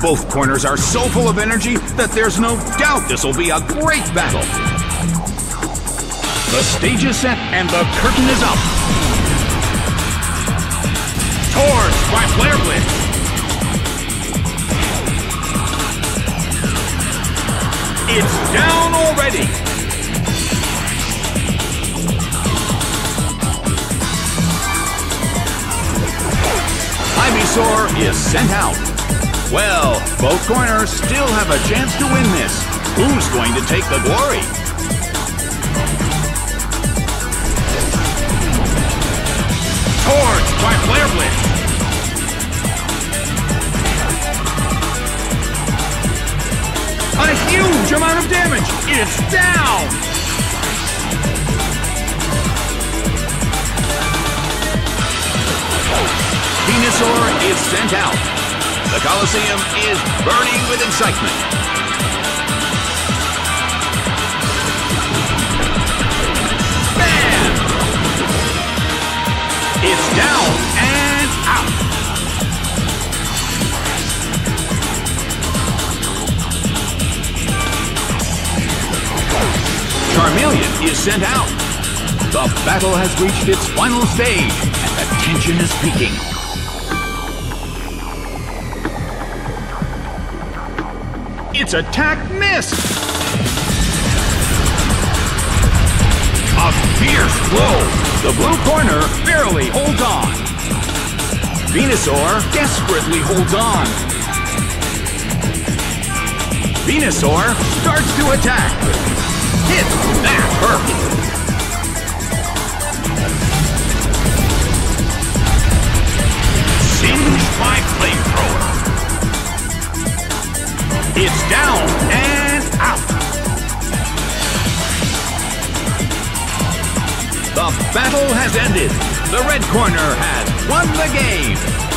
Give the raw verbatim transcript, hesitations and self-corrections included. Both corners are so full of energy that there's no doubt this will be a great battle. The stage is set and the curtain is up. Torched by Flare Blitz. It's down already. Ivysaur is sent out. Well, both corners still have a chance to win this. Who's going to take the glory? Torched by Flare Blitz. A huge amount of damage! It's down! Venusaur is sent out. The Colosseum is burning with excitement. Bam! It's down and out. Charmeleon is sent out. The battle has reached its final stage, and the tension is peaking. Its attack missed! A fierce blow! The blue corner barely holds on. Venusaur desperately holds on. Venusaur starts to attack. Hit that hurt! Singed by flamethrower. It's down and out. The battle has ended. The red corner has won the game.